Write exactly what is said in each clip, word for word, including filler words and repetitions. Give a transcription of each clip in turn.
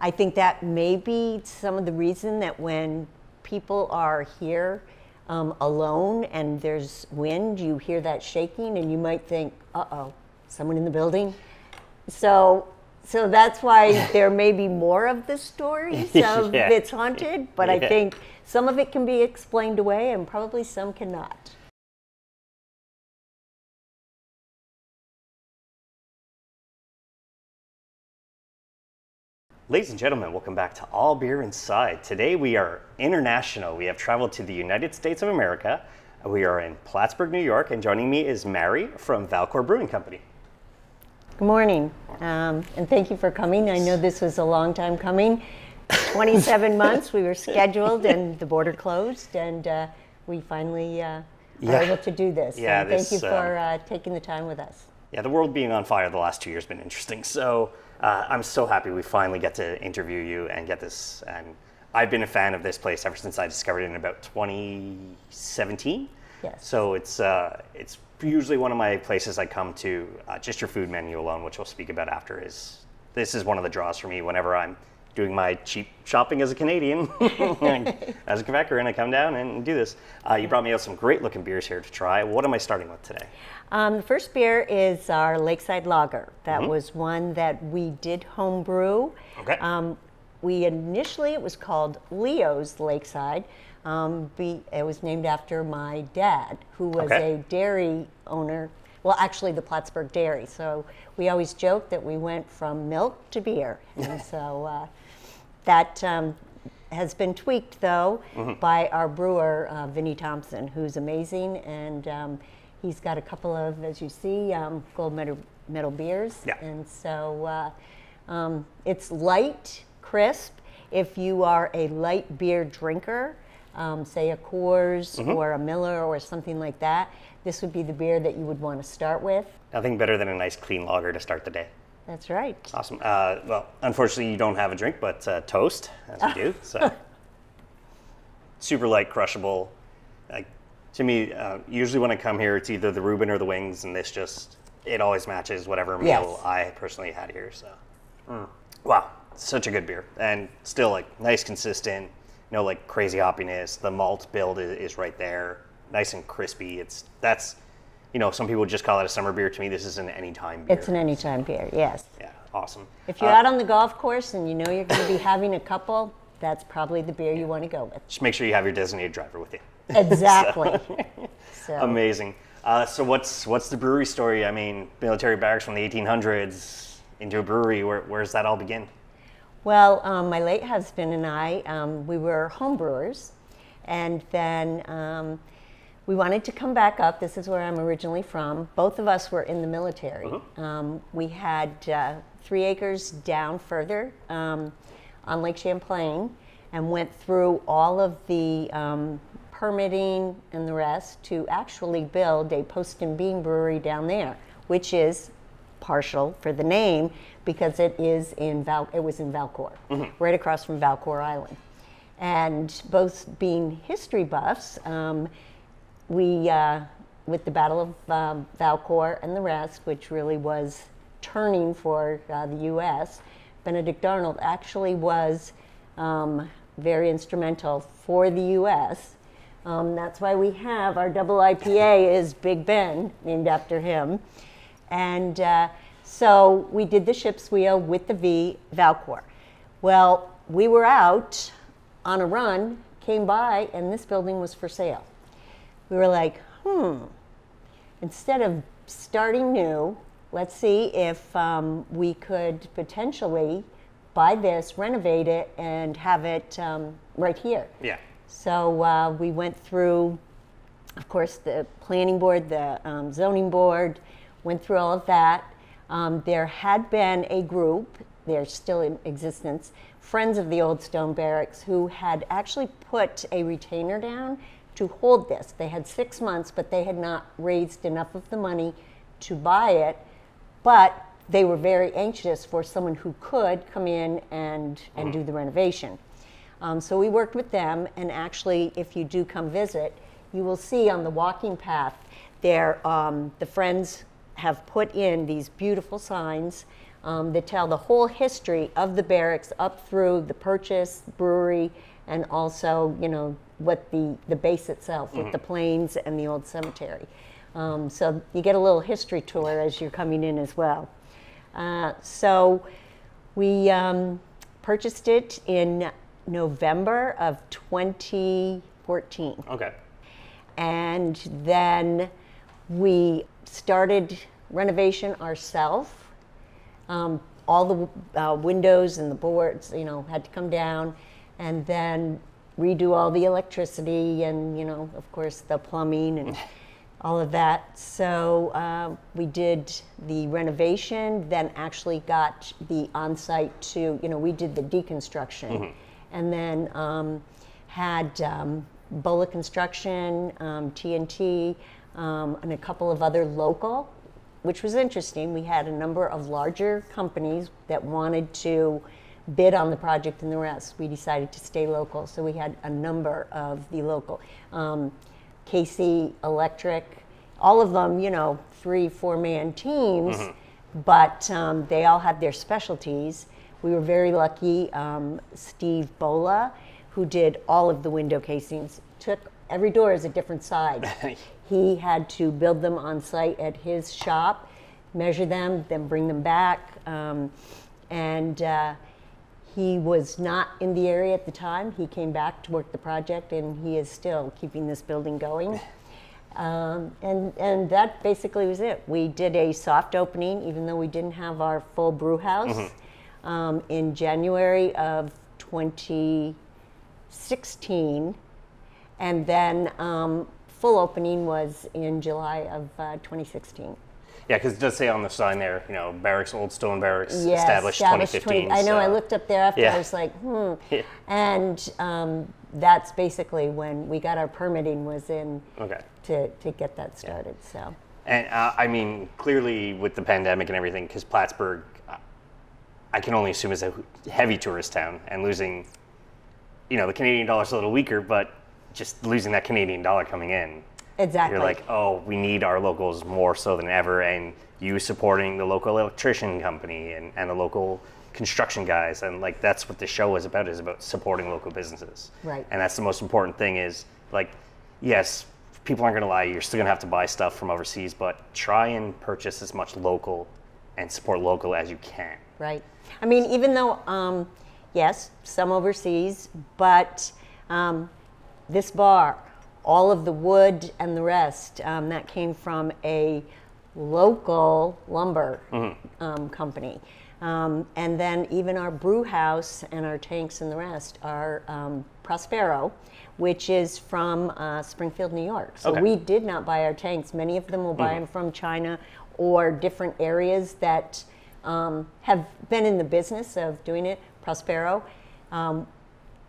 I think that may be some of the reason that when people are here um, alone and there's wind, you hear that shaking and you might think, uh-oh, someone in the building. So so that's why there may be more of the stories of yeah. It's haunted, but yeah. I think some of it can be explained away and probably some cannot. Ladies and gentlemen, welcome back to All Beer Inside. Today we are international. We have traveled to the United States of America. We are in Plattsburgh, New York, and joining me is Mary from Valcour Brewing Company. Good morning, um, and thank you for coming. I know this was a long time coming. twenty-seven months we were scheduled, and the border closed, and uh, we finally uh, yeah. were able to do this. Yeah, and this, thank you for uh, taking the time with us. Yeah, the world being on fire the last two years has been interesting. So. Uh, I'm so happy we finally get to interview you and get this. And I've been a fan of this place ever since I discovered it in about twenty seventeen. Yes. So it's uh, it's usually one of my places I come to. Uh, just your food menu alone, which we'll speak about after, is this is one of the draws for me whenever I'm doing my cheap shopping as a Canadian, as a Quebecer, and I come down and do this. Uh, you brought me out some great looking beers here to try. What am I starting with today? Um, the first beer is our Lakeside Lager. That mm-hmm. was one that we did homebrew. Okay. Um, we initially, it was called Leo's Lakeside. Um, be, it was named after my dad, who was okay. a dairy owner. Well, actually the Plattsburgh Dairy. So we always joke that we went from milk to beer. And so uh, that um, has been tweaked, though, mm-hmm. by our brewer, uh, Vinnie Thompson, who's amazing. And um, he's got a couple of, as you see, um, gold medal, medal beers. Yeah. And so uh, um, it's light, crisp. If you are a light beer drinker, um, say a Coors mm-hmm. or a Miller or something like that, this would be the beer that you would want to start with. Nothing better than a nice clean lager to start the day. That's right. Awesome. Uh, well, unfortunately, you don't have a drink, but uh, toast, as we do. So. Super light, crushable. Uh, to me, uh, usually when I come here, it's either the Reuben or the wings, and this just, it always matches whatever meal yes. I personally had here. So, mm. Wow, such a good beer. And still, like, nice, consistent, no, like, crazy hoppiness. The malt build is, is right there. Nice and crispy. It's that's, you know, some people just call it a summer beer. To me, this is an anytime beer. It's an anytime beer, yes. Yeah, awesome. If you're uh, out on the golf course and you know you're going to be having a couple, that's probably the beer you want to go with. Just make sure you have your designated driver with you. Exactly. so. So. Amazing. Uh, so what's what's the brewery story? I mean, military barracks from the eighteen hundreds into a brewery. Where, where does that all begin? Well, um, my late husband and I, um, we were home brewers, and then. Um, We wanted to come back up. This is where I'm originally from. Both of us were in the military. Mm-hmm. um, we had uh, three acres down further um, on Lake Champlain and went through all of the um, permitting and the rest to actually build a post and bean brewery down there, which is partial for the name because it is in Val it was in Valcour, mm-hmm. right across from Valcour Island. And both being history buffs, um, We, uh, with the Battle of um, Valcour and the rest, which really was turning for uh, the U S, Benedict Arnold actually was um, very instrumental for the U S. Um, that's why we have our double I P A is Big Ben, named after him. And uh, so we did the ship's wheel with the V, Valcour. Well, we were out on a run, came by, and this building was for sale. We were like, hmm, instead of starting new, let's see if um, we could potentially buy this, renovate it, and have it um, right here. Yeah. So uh, we went through, of course, the planning board, the um, zoning board, went through all of that. Um, there had been a group, they're still in existence, Friends of the Old Stone Barracks, who had actually put a retainer down to hold this. They had six months, but they had not raised enough of the money to buy it. But they were very anxious for someone who could come in and, and do the renovation. Um, so we worked with them, and actually, if you do come visit, you will see on the walking path there, um, the Friends have put in these beautiful signs um, that tell the whole history of the barracks up through the purchase, brewery, and also, you know, what the, the base itself, mm-hmm. with the plains and the old cemetery. Um, so you get a little history tour as you're coming in as well. Uh, so we um, purchased it in November of twenty fourteen. Okay. And then we started renovation ourselves. Um, all the uh, windows and the boards, you know, had to come down, and then redo all the electricity and, you know, of course, the plumbing and all of that. So uh, we did the renovation, then actually got the on-site to, you know, we did the deconstruction, mm-hmm. and then um, had um, Bola Construction, um, T N T, um, and a couple of other local, which was interesting. We had a number of larger companies that wanted to bid on the project and the rest. We decided to stay local, so we had a number of the local. Um, K C Electric, all of them, you know, three, four-man teams, mm-hmm. but um, they all had their specialties. We were very lucky. Um, Steve Bola, who did all of the window casings, took every door is a different size. He had to build them on site at his shop, measure them, then bring them back. Um, and uh, he was not in the area at the time. He came back to work the project, and he is still keeping this building going. Um, and, and that basically was it. We did a soft opening, even though we didn't have our full brew house, mm-hmm. um, in January of twenty sixteen. And then um, full opening was in July of uh, twenty sixteen. Yeah, because it does say on the sign there, you know, Barracks, Old Stone Barracks, yes, established, established twenty fifteen. twenty, I know, so. I looked up there after, yeah. I was like, hmm. Yeah. And um, that's basically when we got our permitting was in, okay. to, to get that started, yeah. so. And uh, I mean, clearly with the pandemic and everything, because Plattsburgh, I can only assume is a heavy tourist town, and losing, you know, the Canadian dollar's a little weaker, but just losing that Canadian dollar coming in. Exactly. You're like, oh, we need our locals more so than ever, and you supporting the local electrician company and, and the local construction guys, and like that's what the show is about, is about supporting local businesses. Right. And that's the most important thing is, like, yes, people aren't gonna lie, you're still gonna have to buy stuff from overseas, but try and purchase as much local and support local as you can. Right. I mean, even though, um, yes, some overseas, but um, this bar, all of the wood and the rest, um, that came from a local lumber, mm-hmm. um, company. Um, and then even our brew house and our tanks and the rest are um, Prospero, which is from uh, Springfield, New York. So okay. we did not buy our tanks. Many of them will buy mm-hmm. them from China or different areas that um, have been in the business of doing it. Prospero um,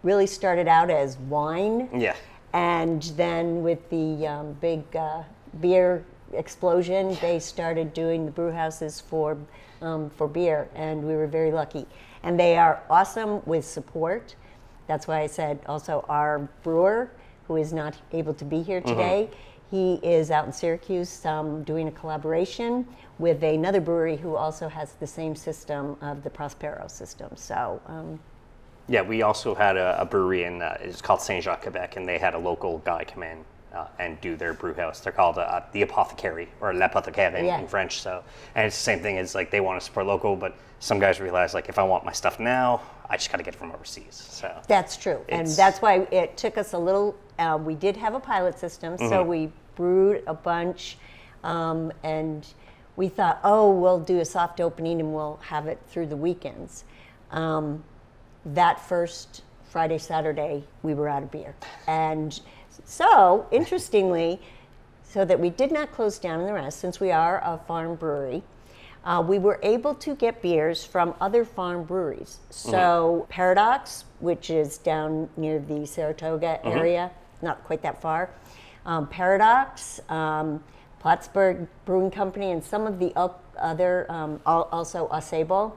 really started out as wine. Yeah. And then with the um, big uh, beer explosion, they started doing the brew houses for, um, for beer, and we were very lucky. And they are awesome with support. That's why I said also our brewer, who is not able to be here today, mm-hmm. he is out in Syracuse um, doing a collaboration with another brewery who also has the same system of the Prospero system. So. Um, Yeah, we also had a, a brewery in, uh, it's called Saint-Jacques, Quebec, and they had a local guy come in uh, and do their brew house. They're called uh, the Apothecary, or L'Apothecary in, yeah. in French. So, and it's the same thing as, like, they want to support local, but some guys realize, like, if I want my stuff now, I just got to get it from overseas. So that's true, and that's why it took us a little, uh, we did have a pilot system, mm-hmm. so we brewed a bunch, um, and we thought, oh, we'll do a soft opening and we'll have it through the weekends. Um, That first Friday, Saturday, we were out of beer. And so, interestingly, so that we did not close down in the rest, since we are a farm brewery, uh, we were able to get beers from other farm breweries. So, mm-hmm. Paradox, which is down near the Saratoga mm-hmm. area, not quite that far, um, Paradox, um, Plattsburgh Brewing Company, and some of the other, um, also Ausable.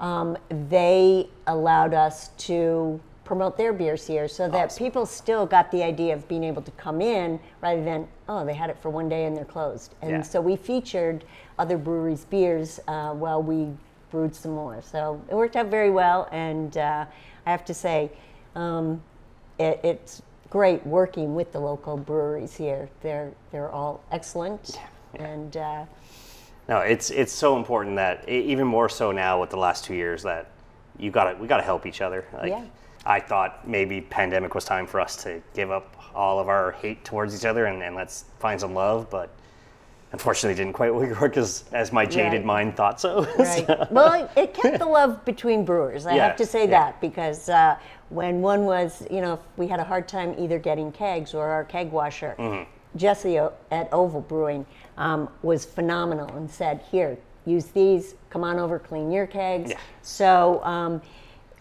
Um, they allowed us to promote their beers here so that awesome. People still got the idea of being able to come in rather than, oh, they had it for one day and they're closed. And yeah. so we featured other breweries' beers uh, while we brewed some more. So it worked out very well, and uh, I have to say, um, it, it's great working with the local breweries here. They're they're all excellent, yeah. and uh, no, it's it's so important that even more so now with the last two years that you got to we got to help each other. Like, yeah. I thought maybe pandemic was time for us to give up all of our hate towards each other and, and let's find some love, but unfortunately didn't quite work as, as my jaded right. mind thought so. Right. so. Well, it kept the love between brewers. I yeah. have to say yeah. that because uh, when one was, you know, we had a hard time either getting kegs or our keg washer, mm-hmm. Jesse at Oval Brewing um, was phenomenal and said, here, use these, come on over, clean your kegs. Yeah. So, um,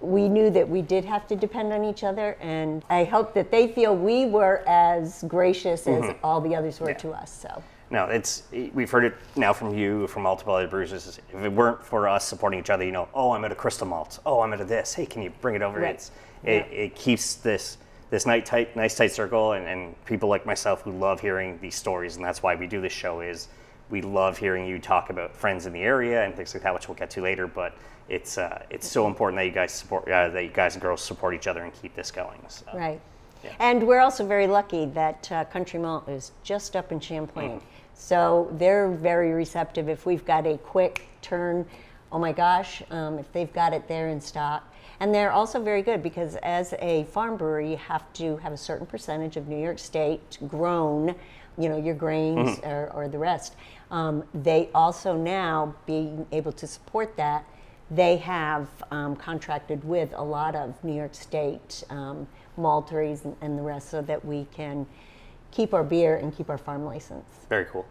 we knew that we did have to depend on each other, and I hope that they feel we were as gracious as mm-hmm. all the others were yeah. to us. So no, it's we've heard it now from you, from multiple other brewers. If it weren't for us supporting each other, you know, oh, I'm at a Crystal Malt. Oh, I'm at a this. Hey, can you bring it over? Right. It's yeah. it, it keeps this this nice tight, nice tight circle, and, and people like myself who love hearing these stories, and that's why we do this show. Is we love hearing you talk about friends in the area and things like that, which we'll get to later. But it's uh, it's so important that you guys support uh, that you guys and girls support each other and keep this going. So, right. Yeah. And we're also very lucky that uh, Country Malt is just up in Champlain, mm. so they're very receptive. If we've got a quick turn, oh my gosh, um, if they've got it there in stock. And they're also very good because as a farm brewery, you have to have a certain percentage of New York State grown, you know, your grains mm-hmm. or, or the rest. Um, they also now, being able to support that, they have um, contracted with a lot of New York State um, malteries and, and the rest so that we can keep our beer and keep our farm license. Very cool.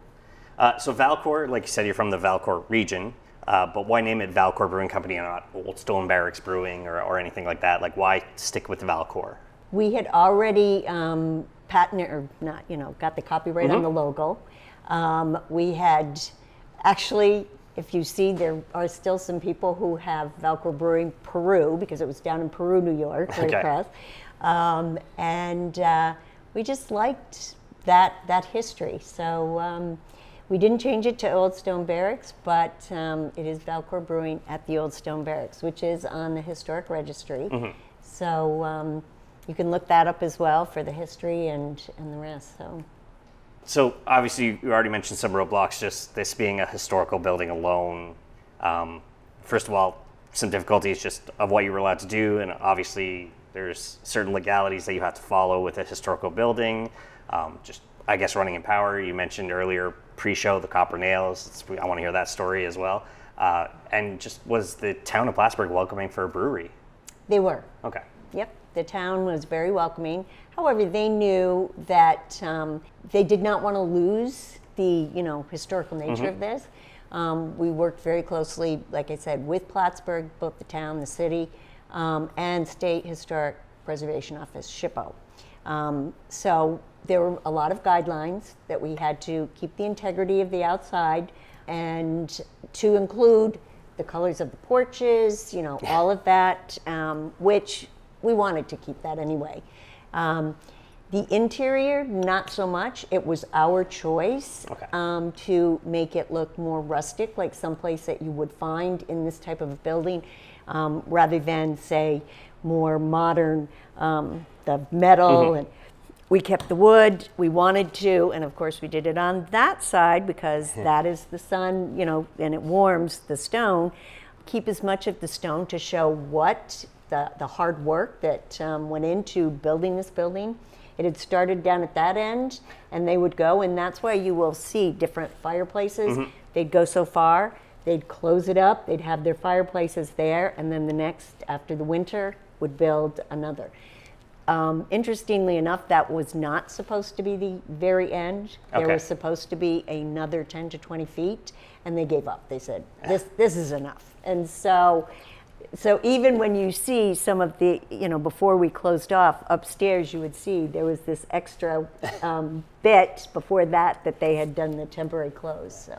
Uh, so Valcour, like you said, you're from the Valcour region, uh, but why name it Valcour Brewing Company and not Old Stone Barracks Brewing or, or anything like that? Like, why stick with Valcour? We had already um, patented, or not, you know, got the copyright mm-hmm. on the logo. Um, we had actually, if you see, there are still some people who have Valcour Brewing Peru because it was down in Peru, New York, right okay. across. Um, and uh, we just liked that that history. So um, we didn't change it to Old Stone Barracks, but um, it is Valcour Brewing at the Old Stone Barracks, which is on the historic registry. Mm-hmm. So um, you can look that up as well for the history and and the rest. So. So obviously, you already mentioned some roadblocks, just this being a historical building alone. Um, first of all, some difficulties just of what you were allowed to do, and obviously there's certain legalities that you have to follow with a historical building. Um, just, I guess, running in power. You mentioned earlier pre-show, the Copper Nails. It's, I want to hear that story as well. Uh, and just, was the town of Plattsburgh welcoming for a brewery? They were. Okay. Yep. The town was very welcoming. However, they knew that um, they did not want to lose the, you know, historical nature mm-hmm. of this. Um, we worked very closely, like I said, with Plattsburgh, both the town, the city, um, and State Historic Preservation Office, SHPO. Um, so there were a lot of guidelines that we had to keep the integrity of the outside and to include the colors of the porches, you know, all of that, um, which we wanted to keep that anyway. Um, the interior, not so much. It was our choice okay. um, to make it look more rustic, like someplace that you would find in this type of building, um, rather than, say, more modern, um, the metal. Mm-hmm. And we kept the wood. We wanted to, and of course we did it on that side because that is the sun, you know, and it warms the stone. Keep as much of the stone to show what The, the hard work that um, went into building this building. It had started down at that end, and they would go, and that's why you will see different fireplaces. Mm-hmm. They'd go so far, they'd close it up, they'd have their fireplaces there, and then the next, after the winter, would build another. Um, interestingly enough, that was not supposed to be the very end. Okay. There was supposed to be another ten to twenty feet, and they gave up. They said, this, this is enough. And so, So even when you see some of the, you know, before we closed off, upstairs you would see there was this extra um, bit before that that they had done the temporary close. So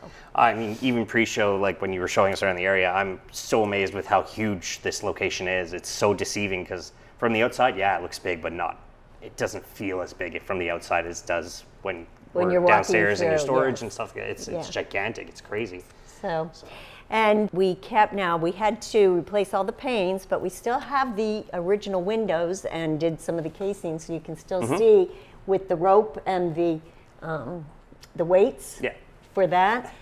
I mean, even pre-show, like when you were showing us around the area, I'm so amazed with how huge this location is. It's so deceiving because from the outside, yeah, it looks big, but not, it doesn't feel as big from the outside as does when, when we're you're downstairs in your storage yes. and stuff. It's, it's yeah. gigantic. It's crazy. So. so. And we kept, now we had to replace all the panes, but we still have the original windows and did some of the casing, so you can still mm-hmm. see with the rope and the um, the weights yeah. for that.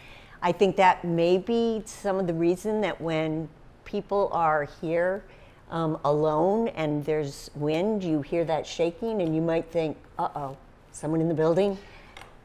I think that may be some of the reason that when people are here um, alone and there's wind, you hear that shaking and you might think, uh-oh, someone in the building.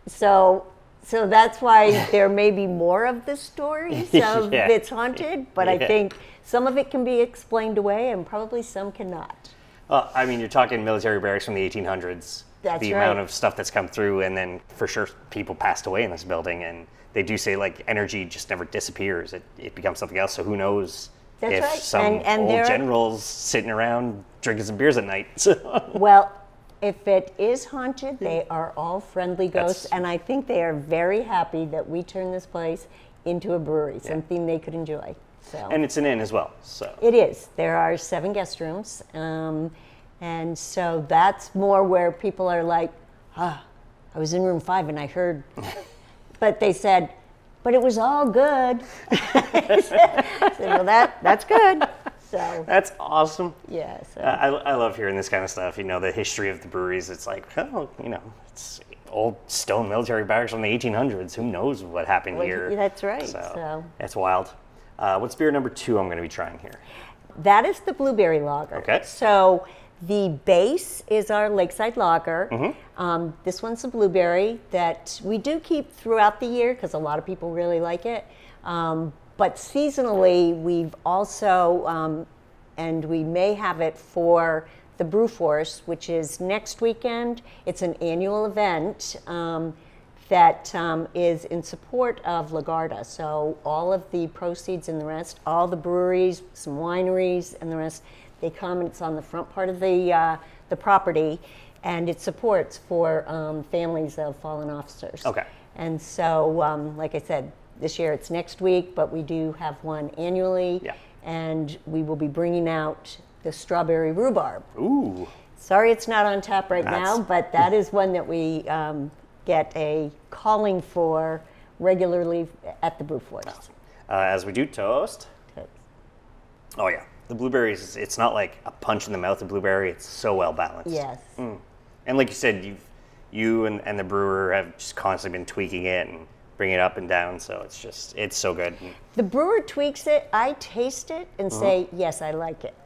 So so that's why there may be more of the stories of yeah. it's haunted, but yeah. I think some of it can be explained away and probably some cannot. Well, I mean, you're talking military barracks from the eighteen hundreds. That's the right. amount of stuff that's come through, and then for sure people passed away in this building, and they do say like energy just never disappears. It, it becomes something else, so who knows that's if right. some and, and old generals sitting around drinking some beers at night. Well, if it is haunted, they are all friendly ghosts, that's, and I think they are very happy that we turned this place into a brewery, yeah. something they could enjoy. So. And it's an inn as well. So it is. There are seven guest rooms. Um, And so that's more where people are like, ah, I was in room five and I heard, but they said, but it was all good. I said, I said, well, that, that's good. So that's awesome. Yeah. So. I, I love hearing this kind of stuff. You know, the history of the breweries, it's like, oh, you know, it's old stone military barracks from the eighteen hundreds. Who knows what happened well, here? That's right. So, so. That's wild. Uh, what's beer number two I'm going to be trying here? That is the blueberry lager. Okay. So. The base is our Lakeside Lager. Mm-hmm. Um, this one's a blueberry that we do keep throughout the year because a lot of people really like it. Um, but seasonally, we've also, um, and we may have it for the Brew Force, which is next weekend. It's an annual event um, that um, is in support of LaGuardia. So all of the proceeds and the rest, all the breweries, some wineries and the rest, they come, and it's on the front part of the uh, the property, and it supports for um, families of fallen officers. Okay. And so, um, like I said, this year it's next week, but we do have one annually, yeah. and we will be bringing out the strawberry rhubarb. Ooh. Sorry, it's not on tap right That's... now, but that is one that we um, get a calling for regularly at the Brew Force. Awesome. Uh, as we do toast. Toast. Oh yeah. The blueberries, it's not like a punch in the mouth of blueberry. It's so well balanced. Yes. Mm. And like you said, you've, you and, and the brewer have just constantly been tweaking it and bringing it up and down. So it's just, it's so good. The brewer tweaks it. I taste it and mm-hmm. say, yes, I like it.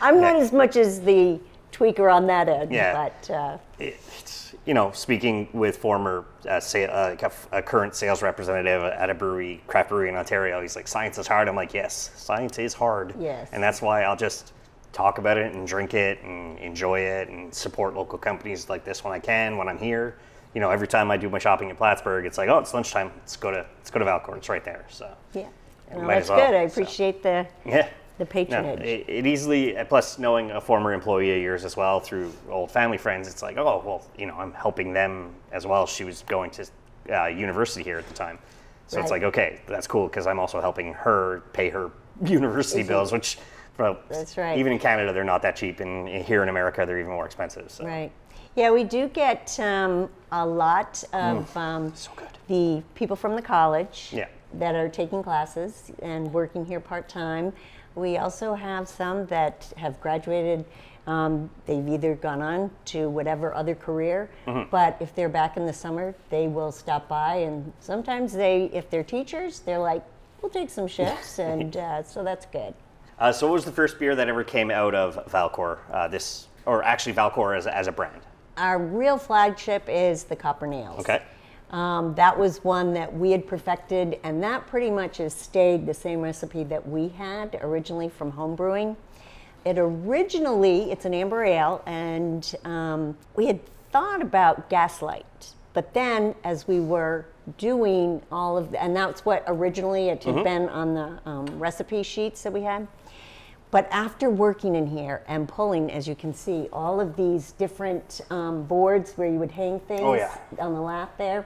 I'm not yeah. as much as the tweaker on that end. Yeah. But, uh, it, it's, you know, speaking with former, uh, say, uh, a current sales representative at a brewery, craft brewery in Ontario, he's like, science is hard. I'm like, yes, science is hard. Yes. And that's why I'll just talk about it and drink it and enjoy it and support local companies like this when I can, when I'm here. You know, every time I do my shopping in Plattsburgh, it's like, oh, it's lunchtime. Let's go to, let's go to Valcour. It's right there. So yeah, well, that's well, good. I appreciate so. the... Yeah. The patronage. No, it, it easily, plus knowing a former employee of yours as well through old family friends, it's like, oh, well, you know, I'm helping them as well. She was going to uh, university here at the time. So right. it's like, okay, that's cool because I'm also helping her pay her university Is bills, it? which well, that's right. even in Canada, they're not that cheap. And here in America, they're even more expensive. So. Right. Yeah, we do get um, a lot of mm. um, so good. the people from the college yeah. that are taking classes and working here part-time. We also have some that have graduated. Um, they've either gone on to whatever other career, mm-hmm. but if they're back in the summer, they will stop by. And sometimes they, if they're teachers, they're like, we'll take some shifts. and uh, so that's good. Uh, so what was the first beer that ever came out of Valcour, uh, this, or actually Valcour as, as a brand? Our real flagship is the Copper Nails. Okay. Um, that was one that we had perfected, and that pretty much has stayed the same recipe that we had originally from home brewing. It originally, it's an amber ale, and um, we had thought about Gaslight, but then as we were doing all of, the, and that's what originally it had mm-hmm. been on the um, recipe sheets that we had. But after working in here and pulling, as you can see, all of these different um, boards where you would hang things oh, yeah. on the lap there,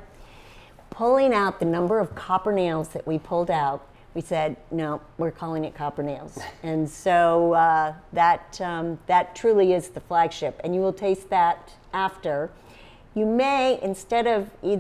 pulling out the number of Copper Nails that we pulled out, we said, no, we're calling it Copper Nails. And so uh, that, um, that truly is the flagship. And you will taste that after. You may, instead of you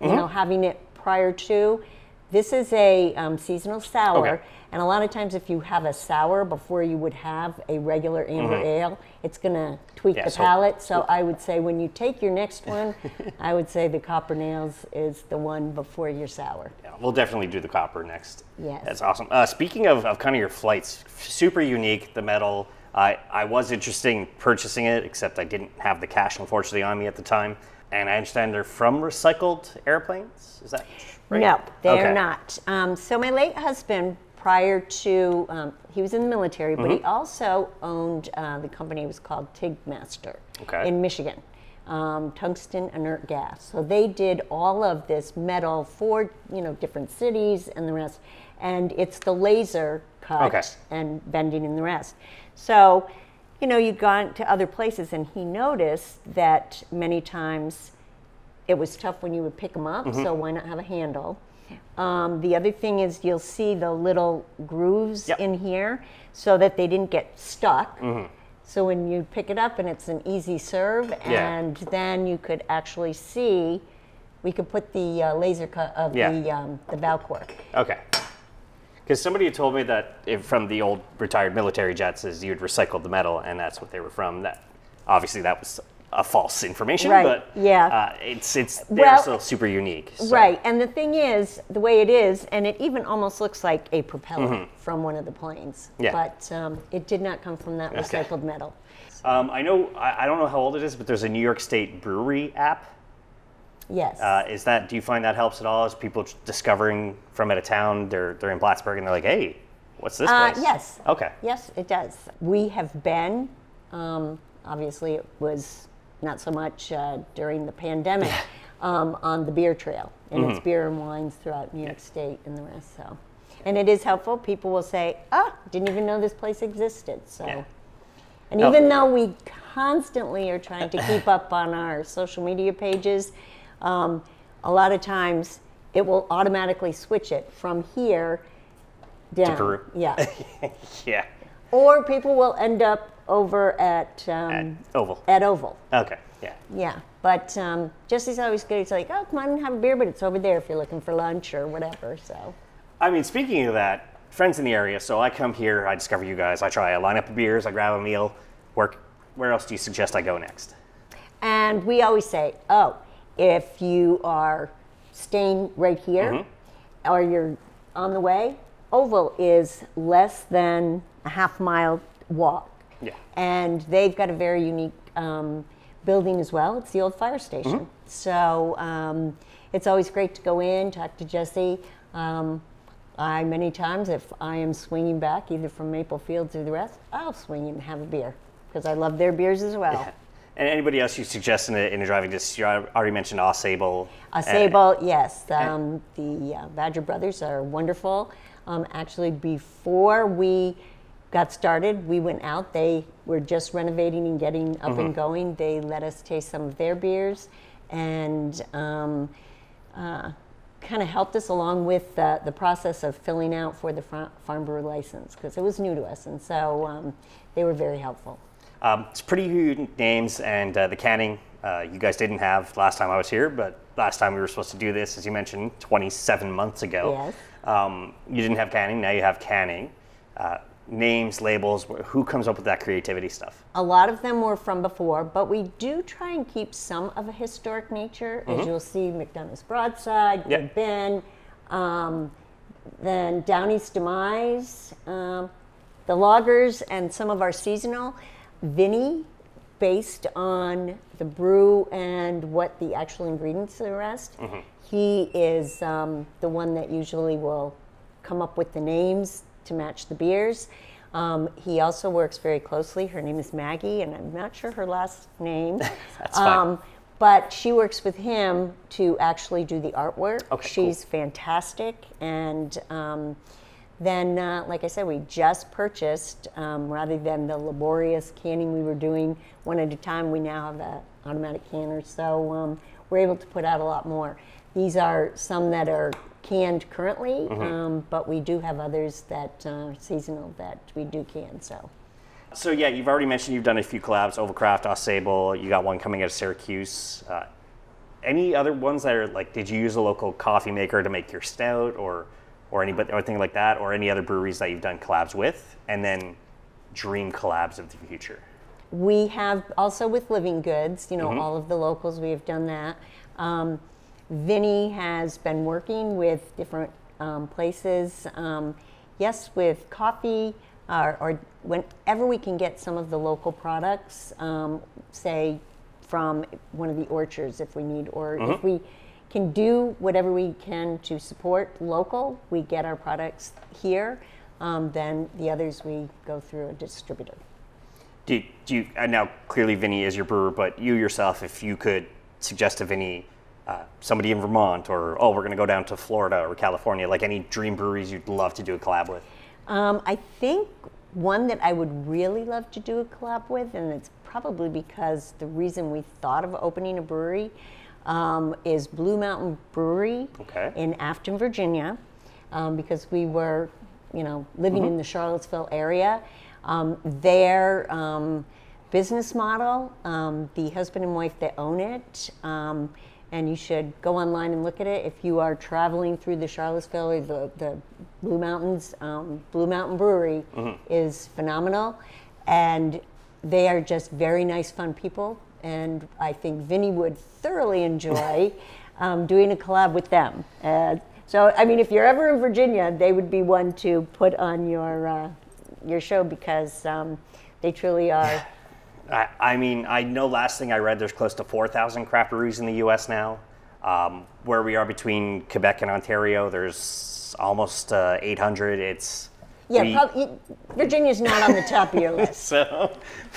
mm-hmm. know, having it prior to, This is a um, seasonal sour, okay. and a lot of times if you have a sour before you would have a regular amber mm-hmm. ale, it's going to tweak yeah, the so palate. So I would say when you take your next one, I would say the Copper Nails is the one before your sour. Yeah, we'll definitely do the Copper next. Yes. That's awesome. Uh, speaking of, of kind of your flights, super unique, the metal. I, I was interested in purchasing it, except I didn't have the cash, unfortunately, on me at the time. And I understand they're from recycled airplanes? Is that right? No, they're okay. not. Um, so my late husband, prior to, um, he was in the military, mm-hmm. but he also owned, uh, the company was called Tigmaster okay. in Michigan, um, tungsten inert gas. So they did all of this metal for, you know, different cities and the rest. And it's the laser cut okay. and bending and the rest. So, you know, you'd gone to other places and he noticed that many times it was tough when you would pick them up, mm-hmm. so why not have a handle? Um, the other thing is you'll see the little grooves yep. in here so that they didn't get stuck. Mm-hmm. So when you pick it up and it's an easy serve yeah. and then you could actually see, we could put the uh, laser cut of yeah. the, um, the Valcour. Okay. Because somebody had told me that if from the old retired military jets is you'd recycled the metal and that's what they were from. That obviously that was a false information, right. but yeah, uh, it's it's they're well, still super unique. So. Right, and the thing is the way it is, and it even almost looks like a propeller mm-hmm. from one of the planes. Yeah. but um, it did not come from that recycled okay. metal. Um, I know I, I don't know how old it is, but there's a New York State brewery app. Yes. Uh, is that, do you find that helps at all? Is people discovering from out of town, they're, they're in Plattsburgh and they're like, hey, what's this place? Uh, yes. Okay. Yes, it does. We have been, um, obviously it was not so much uh, during the pandemic, um, on the beer trail. And mm-hmm. it's beer and wines throughout New York State and the rest. So, and it is helpful. People will say, oh, didn't even know this place existed. So. Yeah. And no. even though we constantly are trying to keep up on our social media pages, Um, a lot of times it will automatically switch it from here down. To Peru. Yeah. yeah. Or people will end up over at, um, at Oval. At Oval. Okay. Yeah. Yeah. But um, Jesse's always good. He's like, oh, come on and have a beer, but it's over there if you're looking for lunch or whatever. So. I mean, speaking of that, friends in the area. So I come here, I discover you guys. I try a lineup of beers. I grab a meal. Work. Where else do you suggest I go next? And we always say, oh. If you are staying right here mm-hmm. or you're on the way, Oval is less than a half mile walk. Yeah. And they've got a very unique um, building as well. It's the old fire station. Mm-hmm. So um, it's always great to go in, talk to Jesse. Um, I, many times, if I am swinging back, either from Maple Fields or the rest, I'll swing and have a beer because I love their beers as well. Yeah. And anybody else you suggest in a, in a driving distance? You already mentioned Ausable. Ausable, and, yes. Um, the uh, Badger Brothers are wonderful. Um, actually, before we got started, we went out. They were just renovating and getting up mm-hmm. and going. They let us taste some of their beers and um, uh, kind of helped us along with uh, the process of filling out for the farm brewer license because it was new to us. And so um, they were very helpful. Um, it's pretty unique names, and uh, the canning uh, you guys didn't have last time I was here, but last time we were supposed to do this, as you mentioned, twenty-seven months ago. Yes. Um, you didn't have canning, now you have canning. Uh, names, labels, who comes up with that creativity stuff? A lot of them were from before, but we do try and keep some of a historic nature. Mm-hmm. As you'll see, McDonough's Broadside, yep. Big Ben, um, then Downey's Demise, um, the lagers, and some of our seasonal. Vinnie, based on the brew and what the actual ingredients are the rest, mm-hmm. he is um, the one that usually will come up with the names to match the beers. Um, he also works very closely. Her name is Maggie, and I'm not sure her last name. That's um, fine. But she works with him to actually do the artwork. Okay, She's cool. fantastic. And um, Then, uh, like I said, we just purchased, um, rather than the laborious canning we were doing one at a time, we now have an automatic canner, so um, we're able to put out a lot more. These are some that are canned currently, mm-hmm. um, but we do have others that uh, are seasonal that we do can, so. So, yeah, you've already mentioned you've done a few collabs, Ovalcraft, Ausable, you got one coming out of Syracuse. Uh, any other ones that are like, did you use a local coffee maker to make your stout or or anybody or anything like that, or any other breweries that you've done collabs with, and then dream collabs of the future? We have also with Living Goods, you know, mm-hmm. all of the locals, we have done that. Um, Vinnie has been working with different um, places, um, yes, with coffee, uh, or whenever we can get some of the local products, um, say from one of the orchards if we need, or mm-hmm. if we can do whatever we can to support local, we get our products here, um, then the others we go through a distributor. Do you, do you, now clearly Vinnie is your brewer, but you yourself, if you could suggest to Vinnie, uh, somebody in Vermont, or, oh, we're going to go down to Florida or California, like any dream breweries you'd love to do a collab with? Um, I think one that I would really love to do a collab with, and it's probably because the reason we thought of opening a brewery um, is Blue Mountain Brewery okay. in Afton, Virginia, um, because we were, you know, living mm-hmm. in the Charlottesville area. Um, their um, business model, um, the husband and wife that own it, um, and you should go online and look at it if you are traveling through the Charlottesville or the, the Blue Mountains. Um, Blue Mountain Brewery mm-hmm. is phenomenal, and they are just very nice, fun people, and I think Vinnie would thoroughly enjoy um, doing a collab with them. Uh, so, I mean, if you're ever in Virginia, they would be one to put on your... Uh, your show, because um, they truly are. I, I mean, I know last thing I read, there's close to four thousand craft breweries in the U S now. Um, where we are between Quebec and Ontario, there's almost uh, eight hundred. It's yeah, we... probably, Virginia's not on the top of your list. so,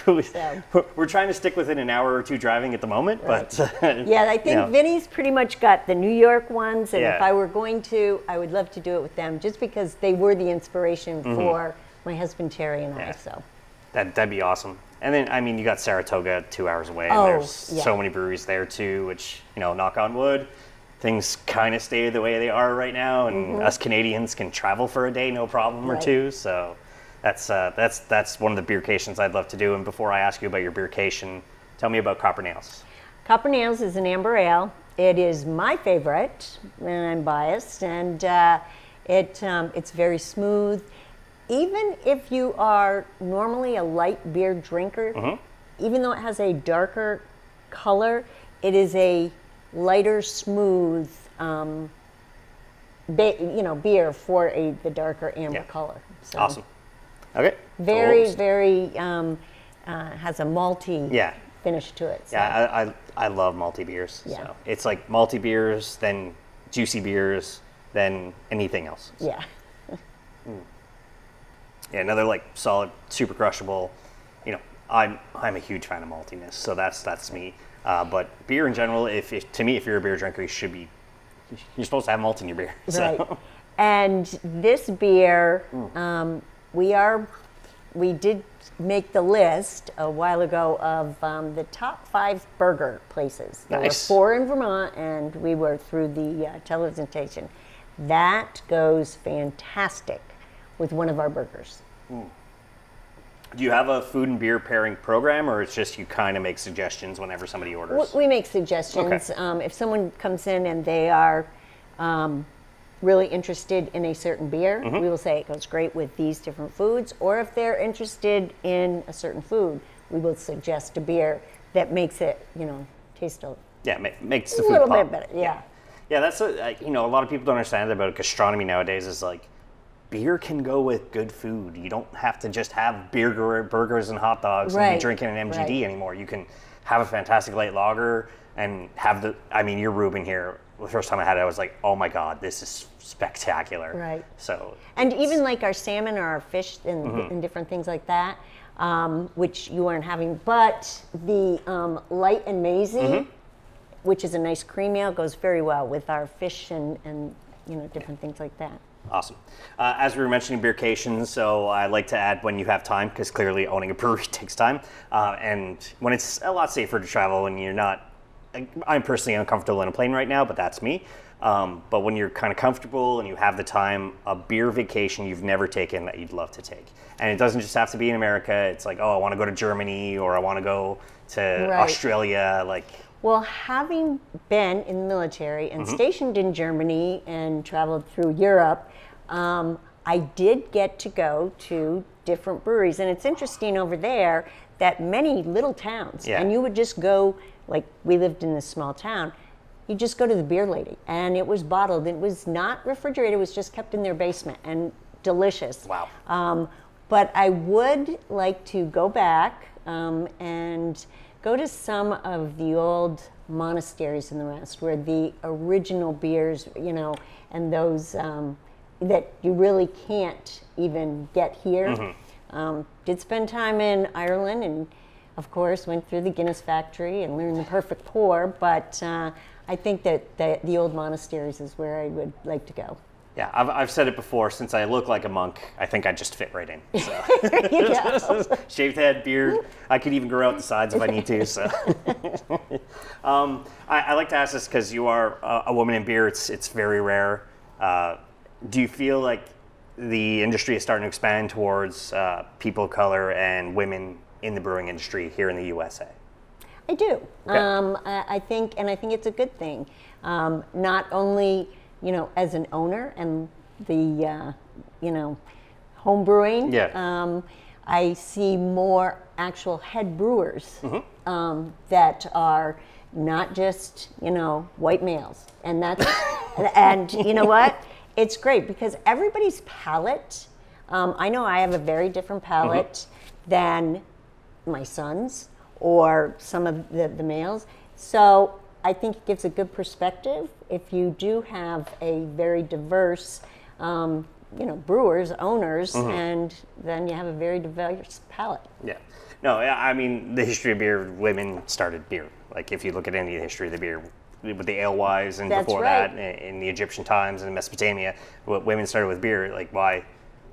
we, so we're trying to stick within an hour or two driving at the moment, right. but uh, yeah, I think you know. Vinnie's pretty much got the New York ones, and yeah. if I were going to, I would love to do it with them, just because they were the inspiration mm-hmm. for. My husband Terry and yeah. I, so that that'd be awesome. And then I mean, you got Saratoga two hours away. Oh, and there's yeah. so many breweries there too, which you know, knock on wood, things kind of stay the way they are right now, and mm-hmm. us Canadians can travel for a day, no problem, right. or two. So that's uh, that's that's one of the beercations I'd love to do. And before I ask you about your beercation, tell me about Copper Nails. Copper Nails is an amber ale. It is my favorite, and I'm biased. And uh, it um, it's very smooth. Even if you are normally a light beer drinker, mm-hmm. even though it has a darker color, it is a lighter, smooth, um, ba you know, beer for a the darker amber yeah. color. So awesome. Okay. Very, Oops. very um, uh, has a malty yeah. finish to it. So. Yeah, I, I I love malty beers. Yeah. So it's like malty beers, then juicy beers, then anything else. So. Yeah. mm. Yeah, another like solid, super crushable. You know, I'm I'm a huge fan of maltiness, so that's that's me. Uh, but beer in general, if, if to me, if you're a beer drinker, you should be. You're supposed to have malt in your beer. So. Right. And this beer, mm. um, we are, we did make the list a while ago of um, the top five burger places. There nice. were four in Vermont, and we were through the uh, television station. That goes fantastic with one of our burgers. Mm. Do you have a food and beer pairing program, or it's just you kind of make suggestions whenever somebody orders? We make suggestions. Okay. Um, if someone comes in and they are um, really interested in a certain beer, mm-hmm. we will say it goes great with these different foods, or if they're interested in a certain food, we will suggest a beer that makes it, you know, taste a, yeah, ma makes the food a little pop. bit better, yeah. yeah. Yeah, that's, a, you know, a lot of people don't understand that about gastronomy nowadays is like, beer can go with good food. You don't have to just have beer, burgers and hot dogs right. and be drinking an M G D right. anymore. You can have a fantastic light lager and have the, I mean, your Reuben here, the first time I had it, I was like, oh my God, this is spectacular. Right. So. And even like our salmon or our fish and, mm-hmm. and different things like that, um, which you aren't having, but the um, light and maize-y, mm-hmm. which is a nice cream ale, goes very well with our fish and, and you know, different yeah. things like that. Awesome. Uh, as we were mentioning beercation, so I like to add when you have time, because clearly owning a brewery takes time, uh, and when it's a lot safer to travel when you're not, I'm personally uncomfortable in a plane right now, but that's me. Um, but when you're kind of comfortable and you have the time, a beer vacation you've never taken that you'd love to take. And it doesn't just have to be in America. It's like, oh, I want to go to Germany, or I want to go to right. Australia. Like. Well, having been in the military and mm-hmm. stationed in Germany and traveled through Europe, um, I did get to go to different breweries. And it's interesting over there that many little towns, yeah. and you would just go, like we lived in this small town, you just go to the beer lady, and it was bottled. It was not refrigerated, it was just kept in their basement, and delicious. Wow. Um, but I would like to go back um, and go to some of the old monasteries in the West, where the original beers, you know, and those um, that you really can't even get here. Mm-hmm. um, did spend time in Ireland, and of course went through the Guinness factory and learned the perfect pour, but uh, I think that the, the old monasteries is where I would like to go. Yeah, I've, I've said it before, since I look like a monk, I think I just fit right in. So. Yeah. Shaved head, beard, I could even grow out the sides if I need to. So, um, I, I like to ask this because you are a, a woman in beer. It's, it's very rare. Uh, do you feel like the industry is starting to expand towards uh, people of color and women in the brewing industry here in the U S A? I do. Okay. Um, I, I think, and I think it's a good thing. Um, not only, you know, as an owner and the, uh, you know, home brewing, yeah. um, I see more actual head brewers mm-hmm. um, that are not just, you know, white males. And that's, and, and you know what? It's great because everybody's palate, um, I know I have a very different palate mm-hmm. than my sons or some of the, the males. So I think it gives a good perspective if you do have a very diverse, um, you know, brewers, owners, mm-hmm. and then you have a very diverse palate. Yeah. No, I mean, the history of beer, women started beer. Like, if you look at any of the history of the beer, with the alewives and That's before right. that, in the Egyptian times and Mesopotamia, women started with beer. Like, why,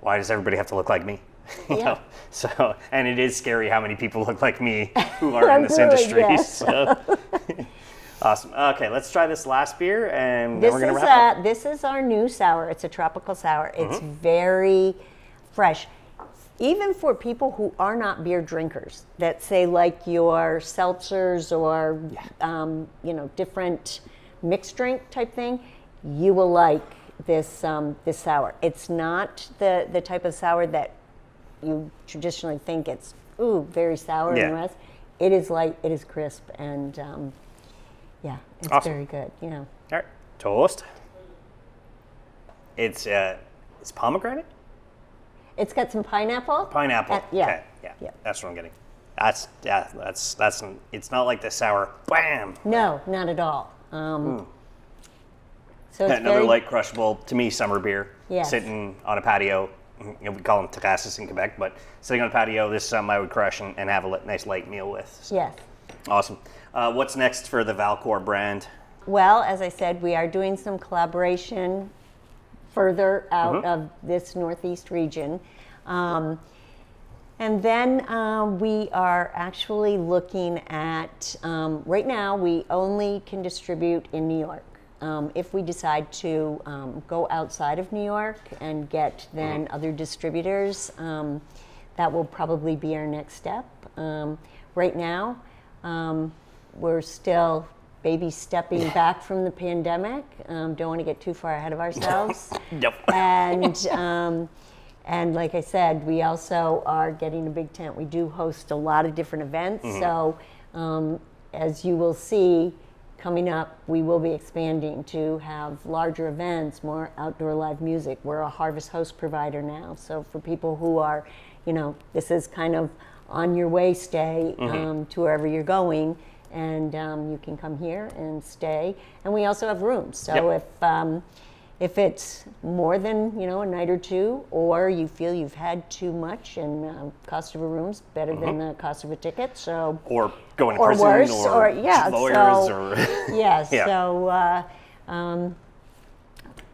why does everybody have to look like me? You yeah. know? So, and it is scary how many people look like me who are in this brewing, industry. Yes. So. Awesome. Okay, let's try this last beer, and this then we're going to wrap a, up. This is our new sour. It's a tropical sour. It's mm-hmm. very fresh. Even for people who are not beer drinkers, that say like your seltzers or, yeah. um, you know, different mixed drink type thing, you will like this um, this sour. It's not the, the type of sour that you traditionally think it's, ooh, very sour yeah. and the rest. It is light, it is crisp, and... Um, yeah, it's awesome. Very good, you know. All right, toast. It's uh, it's pomegranate? It's got some pineapple. Pineapple, uh, yeah. Okay, yeah. Yeah, that's what I'm getting. That's, yeah, that's, that's, some, it's not like the sour, bam. No, not at all. Um, mm. So it's Another very... light crushable, to me, summer beer. Yes. Sitting on a patio, you know, we call them terrasses in Quebec, but sitting on a patio, this is something I would crush and, and have a nice light meal with. So. Yes. Awesome. Uh, what's next for the Valcour brand? Well, as I said, we are doing some collaboration further out mm-hmm. of this Northeast region. Um, and then uh, we are actually looking at, um, right now we only can distribute in New York. Um, if we decide to um, go outside of New York and get then mm-hmm. other distributors, um, that will probably be our next step. Um, right now, Um, we're still baby stepping back from the pandemic. Um, don't want to get too far ahead of ourselves. Nope. And, um, and like I said, we also are getting a big tent. We do host a lot of different events. Mm-hmm. So um, as you will see coming up, we will be expanding to have larger events, more outdoor live music. We're a harvest host provider now. So for people who are, you know, this is kind of on your way stay um, mm-hmm. to wherever you're going, and um, you can come here and stay. And we also have rooms, so yep. if um, if it's more than, you know, a night or two, or you feel you've had too much, and uh, cost of a room's better mm-hmm. than the cost of a ticket, so or going to or prison worse, or, or yeah, lawyers so, or yeah, yeah. So uh, um,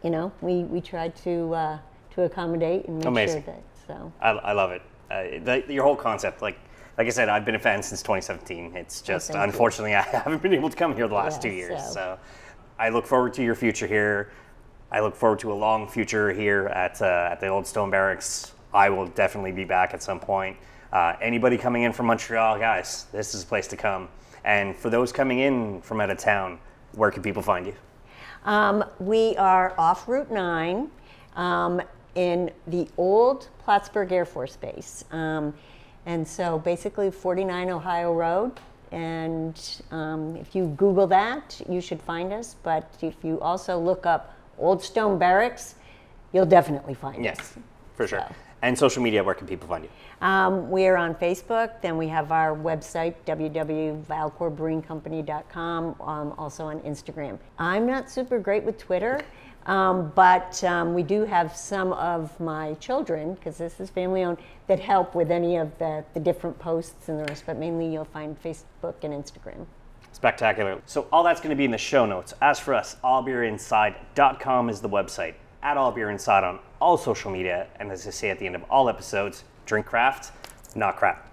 you know, we we try to uh, to accommodate and make Amazing. Sure that so I, I love it. Uh, the, your whole concept, like like I said, I've been a fan since twenty seventeen. It's just, oh, unfortunately, you. I haven't been able to come here the last yeah, two years. So. so I look forward to your future here. I look forward to a long future here at uh, at the Old Stone Barracks. I will definitely be back at some point. Uh, anybody coming in from Montreal, guys, this is a place to come. And for those coming in from out of town, where can people find you? Um, we are off Route nine um, in the old Plattsburgh Air Force Base. Um, and so basically forty-nine Ohio Road. And um, if you Google that, you should find us. But if you also look up Old Stone Barracks, you'll definitely find yes, us. Yes, for sure. So. And social media, where can people find you? Um, we are on Facebook. Then we have our website, w w w dot valcour brewing company dot com, um, also on Instagram. I'm not super great with Twitter, um, but um, we do have some of my children, because this is family-owned, that help with any of the, the different posts and the rest, but mainly you'll find Facebook and Instagram. Spectacular. So all that's going to be in the show notes. As for us, all beer inside dot com is the website. At All Beer Inside on all social media, and as I say at the end of all episodes, drink craft, not crap.